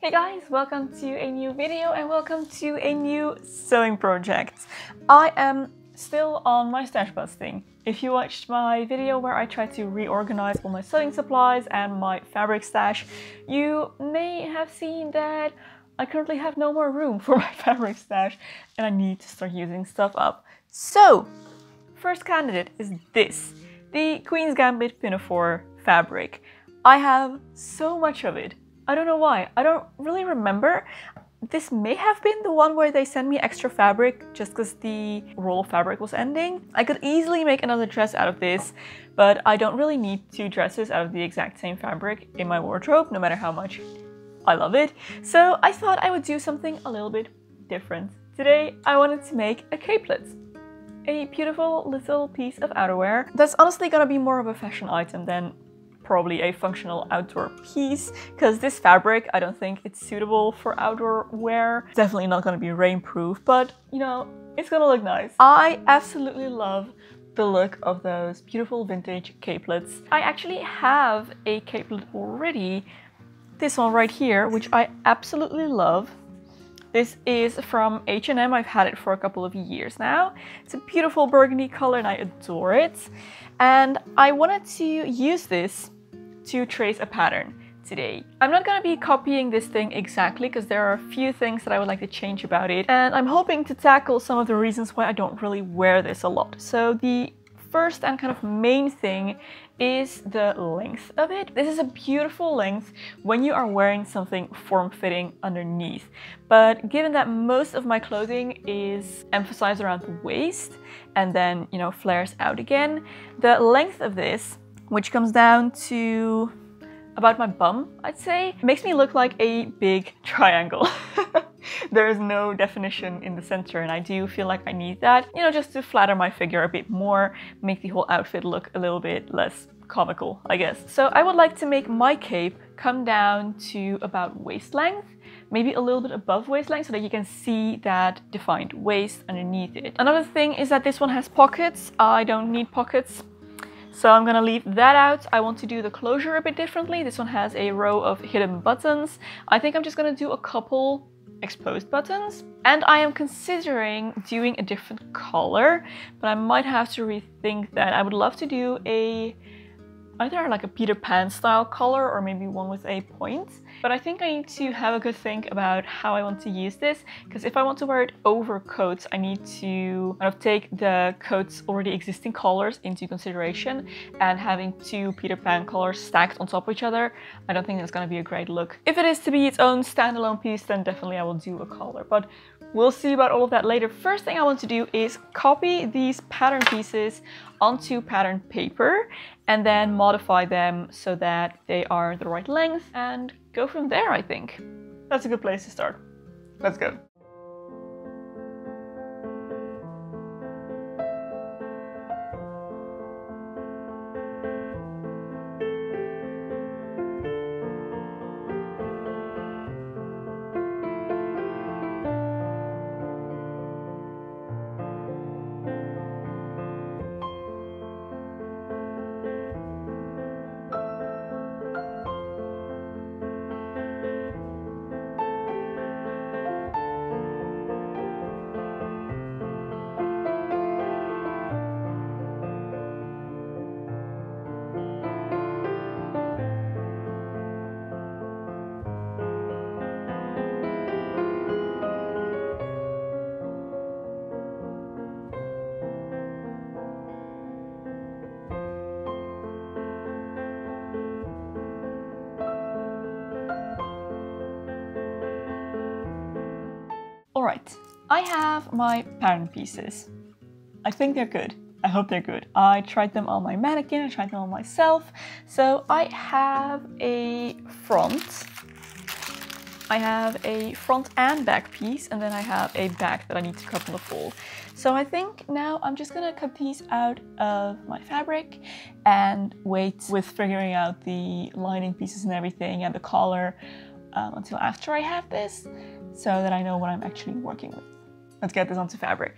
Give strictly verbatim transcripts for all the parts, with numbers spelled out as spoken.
Hey guys, welcome to a new video and welcome to a new sewing project. I am still on my stash busting. If you watched my video where I tried to reorganize all my sewing supplies and my fabric stash, you may have seen that I currently have no more room for my fabric stash and I need to start using stuff up. So, first candidate is this, the Queen's Gambit Pinafore fabric. I have so much of it. I don't know why. I don't really remember. This may have been the one where they sent me extra fabric just because the roll of fabric was ending. I could easily make another dress out of this, but I don't really need two dresses out of the exact same fabric in my wardrobe, no matter how much I love it. So I thought I would do something a little bit different. Today, I wanted to make a capelet. A beautiful little piece of outerwear that's honestly gonna be more of a fashion item than probably a functional outdoor piece, because this fabric, I don't think it's suitable for outdoor wear. It's definitely not going to be rainproof, but you know, it's going to look nice. I absolutely love the look of those beautiful vintage capelets. I actually have a capelet already, this one right here, which I absolutely love. This is from H and M. I've had it for a couple of years now. It's a beautiful burgundy color and I adore it. And I wanted to use this to trace a pattern today. I'm not gonna be copying this thing exactly because there are a few things that I would like to change about it, and I'm hoping to tackle some of the reasons why I don't really wear this a lot. So the first and kind of main thing is the length of it. This is a beautiful length when you are wearing something form-fitting underneath, but given that most of my clothing is emphasized around the waist and then, you know, flares out again, the length of this, which comes down to about my bum, I'd say, makes me look like a big triangle. There is no definition in the center and I do feel like I need that, you know, just to flatter my figure a bit more, make the whole outfit look a little bit less comical, I guess. So I would like to make my cape come down to about waist length, maybe a little bit above waist length so that you can see that defined waist underneath it. Another thing is that this one has pockets. I don't need pockets, so I'm gonna leave that out. I want to do the closure a bit differently. This one has a row of hidden buttons. I think I'm just gonna do a couple exposed buttons, and I am considering doing a different color, but I might have to rethink that. I would love to do a either like a Peter Pan style color or maybe one with a point, but I think I need to have a good think about how I want to use this, because if I want to wear it over coats, I need to kind of take the coat's already existing colors into consideration, and having two Peter Pan colors stacked on top of each other, I don't think that's going to be a great look. If it is to be its own standalone piece, then definitely I will do a color, but we'll see about all of that later. First thing I want to do is copy these pattern pieces onto pattern paper and then modify them so that they are the right length and go from there, I think. That's a good place to start. Let's go. Alright, I have my pattern pieces. I think they're good. I hope they're good. I tried them on my mannequin, I tried them on myself. So I have a front. I have a front and back piece, and then I have a back that I need to cut in the fold. So I think now I'm just gonna cut these out of my fabric and wait with figuring out the lining pieces and everything and the collar um, until after I have this, so that I know what I'm actually working with. Let's get this onto fabric.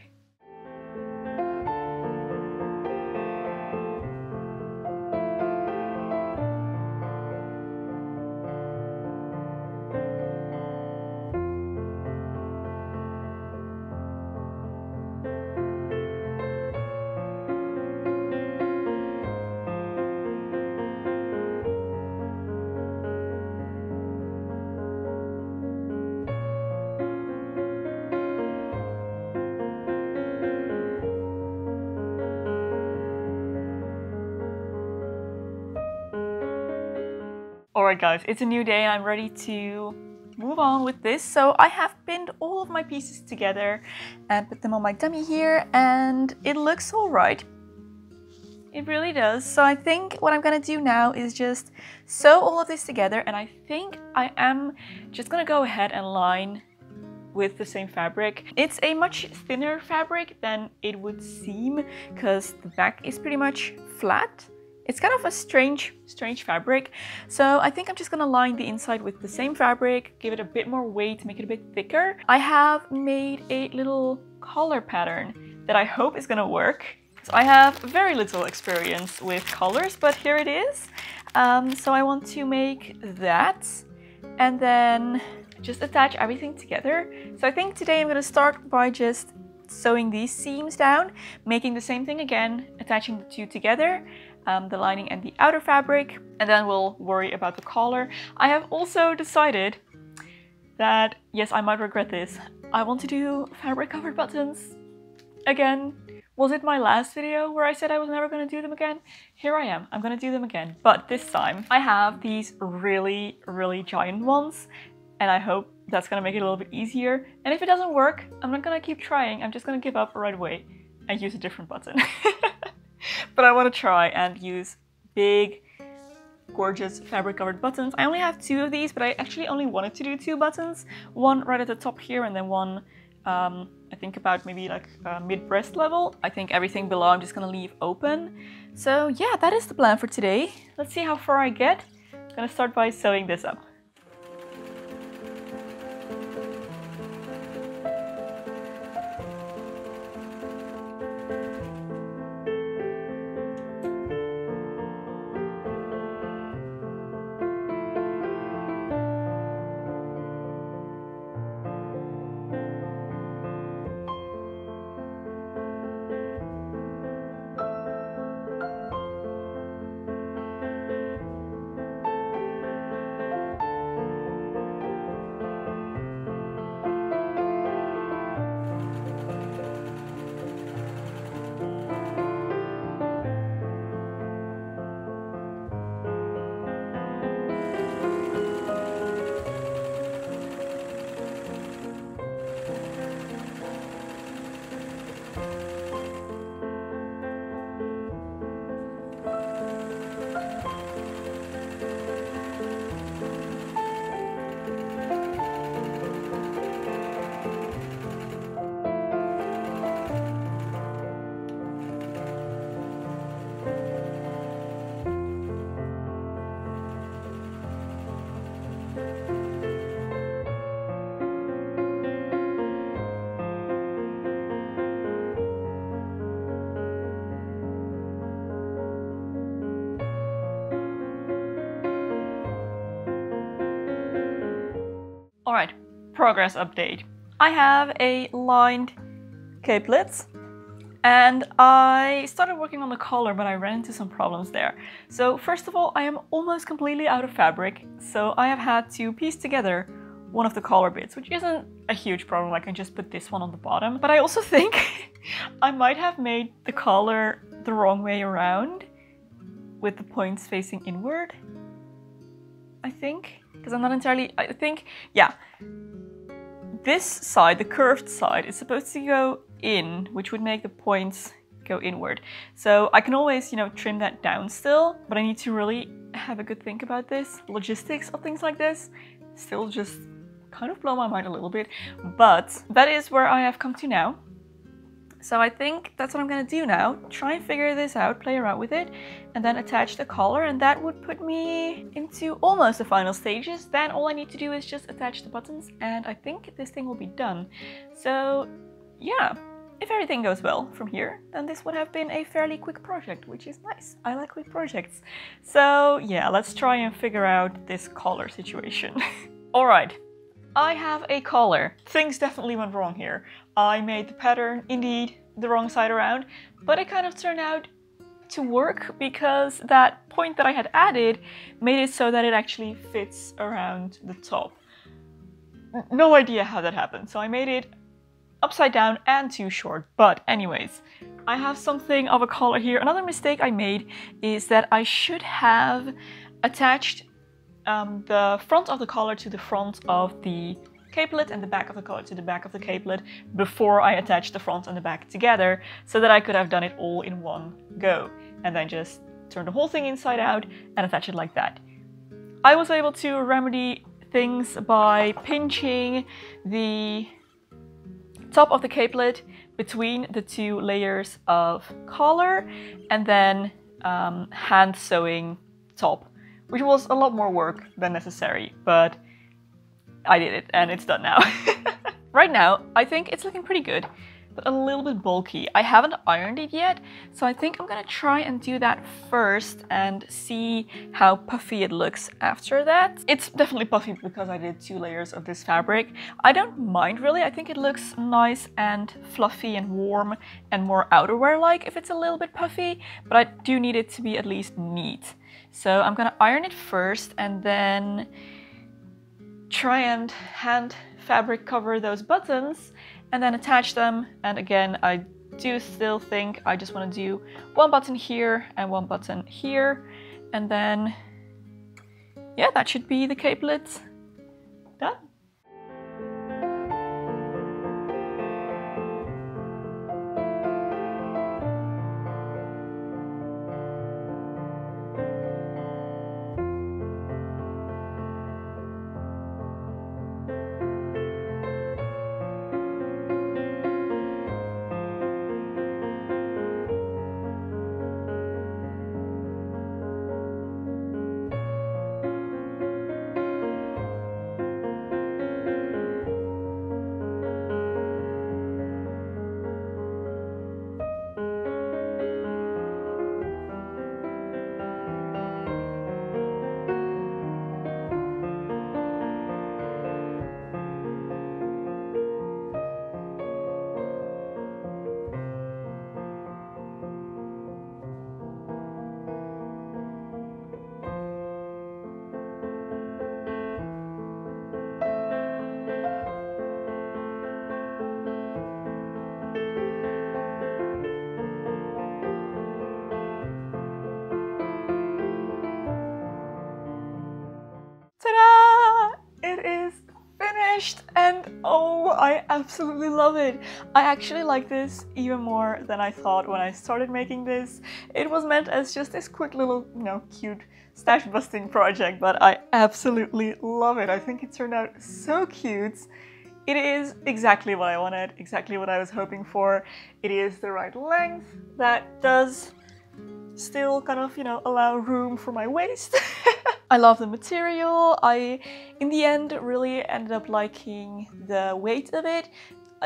Alright guys, it's a new day and I'm ready to move on with this. So I have pinned all of my pieces together and put them on my dummy here, and it looks alright. It really does. So I think what I'm gonna do now is just sew all of this together, and I think I am just gonna go ahead and line with the same fabric. It's a much thinner fabric than it would seem because the back is pretty much flat. It's kind of a strange, strange fabric. So I think I'm just gonna line the inside with the same fabric, give it a bit more weight, make it a bit thicker. I have made a little collar pattern that I hope is gonna work. So I have very little experience with collars, but here it is. Um, so I want to make that and then just attach everything together. So I think today I'm gonna start by just sewing these seams down, making the same thing again, attaching the two together, um, the lining and the outer fabric, and then we'll worry about the collar. I have also decided that, yes, I might regret this, I want to do fabric covered buttons again. Was it my last video where I said I was never gonna do them again? Here I am, I'm gonna do them again. But this time I have these really, really giant ones, and I hope that's gonna make it a little bit easier. And if it doesn't work, I'm not gonna keep trying. I'm just gonna give up right away and use a different button. But I wanna try and use big, gorgeous fabric-covered buttons. I only have two of these, but I actually only wanted to do two buttons. One right at the top here, and then one, um, I think about maybe like uh, mid-breast level. I think everything below I'm just gonna leave open. So yeah, that is the plan for today. Let's see how far I get. I'm gonna start by sewing this up. Alright, progress update. I have a lined capelet and I started working on the collar, but I ran into some problems there. So first of all, I am almost completely out of fabric, so I have had to piece together one of the collar bits, which isn't a huge problem. I can just put this one on the bottom. But I also think I might have made the collar the wrong way around, with the points facing inward, I think. Because I'm not entirely, I think, yeah. This side, the curved side, is supposed to go in, which would make the points go inward. So I can always, you know, trim that down still, but I need to really have a good think about this. Logistics of things like this still just kind of blow my mind a little bit, but that is where I have come to now. So I think that's what I'm gonna do now. Try and figure this out, play around with it, and then attach the collar, and that would put me into almost the final stages. Then all I need to do is just attach the buttons, and I think this thing will be done. So yeah, if everything goes well from here, then this would have been a fairly quick project, which is nice. I like quick projects. So yeah, let's try and figure out this collar situation. All right. I have a collar. Things definitely went wrong here. I made the pattern, indeed, the wrong side around, but it kind of turned out to work because that point that I had added made it so that it actually fits around the top. No idea how that happened, so I made it upside down and too short, but anyways, I have something of a collar here. Another mistake I made is that I should have attached um, the front of the collar to the front of the capelet and the back of the collar to the back of the capelet before I attached the front and the back together, so that I could have done it all in one go, and then just turn the whole thing inside out and attach it like that. I was able to remedy things by pinching the top of the capelet between the two layers of collar and then um, hand sewing top, which was a lot more work than necessary, but I did it and it's done now. Right now, I think it's looking pretty good, but a little bit bulky. I haven't ironed it yet, so I think I'm gonna try and do that first and see how puffy it looks after that. It's definitely puffy because I did two layers of this fabric. I don't mind really. I think it looks nice and fluffy and warm and more outerwear-like if it's a little bit puffy, but I do need it to be at least neat. So I'm gonna iron it first and then try and hand fabric cover those buttons and then attach them. And again, I do still think I just want to do one button here and one button here, and then yeah, that should be the capelet done. And oh, I absolutely love it. I actually like this even more than I thought when I started making this. It was meant as just this quick little, you know, cute stash busting project, but I absolutely love it. I think it turned out so cute. It is exactly what I wanted, exactly what I was hoping for. It is the right length that does still kind of, you know, allow room for my waist. I love the material. I, in the end, really ended up liking the weight of it.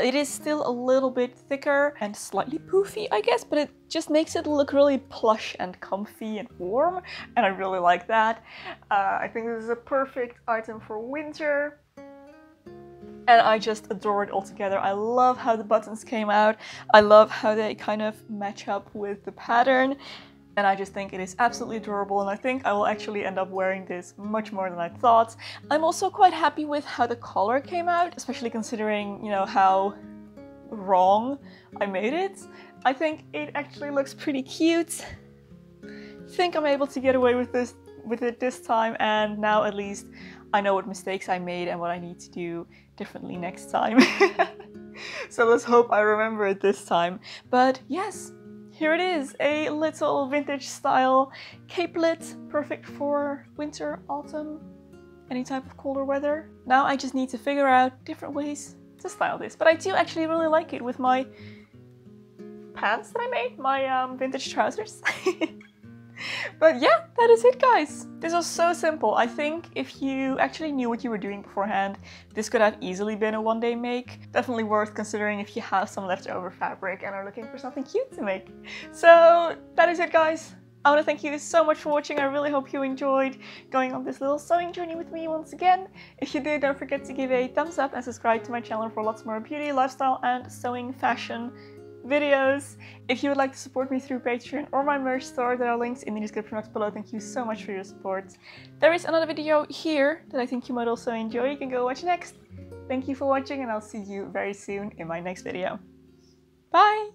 It is still a little bit thicker and slightly poofy, I guess, but it just makes it look really plush and comfy and warm, and I really like that. Uh, I think this is a perfect item for winter. And I just adore it altogether. I love how the buttons came out. I love how they kind of match up with the pattern. And I just think it is absolutely adorable, and I think I will actually end up wearing this much more than I thought. I'm also quite happy with how the collar came out, especially considering, you know, how wrong I made it. I think it actually looks pretty cute. I think I'm able to get away with this with it this time, and now at least I know what mistakes I made and what I need to do differently next time. So let's hope I remember it this time. But yes, here it is, a little vintage style capelet, perfect for winter, autumn, any type of colder weather. Now I just need to figure out different ways to style this, but I do actually really like it with my pants that I made, my um, vintage trousers. But yeah, that is it, guys. This was so simple. I think if you actually knew what you were doing beforehand, this could have easily been a one-day make. Definitely worth considering if you have some leftover fabric and are looking for something cute to make. So that is it, guys. I want to thank you so much for watching. I really hope you enjoyed going on this little sewing journey with me once again. If you did, don't forget to give a thumbs up and subscribe to my channel for lots more beauty, lifestyle, and sewing fashion videos. If you would like to support me through Patreon or my merch store, there are links in the description box below. Thank you so much for your support. There is another video here that I think you might also enjoy. You can go watch next. Thank you for watching, and I'll see you very soon in my next video. Bye!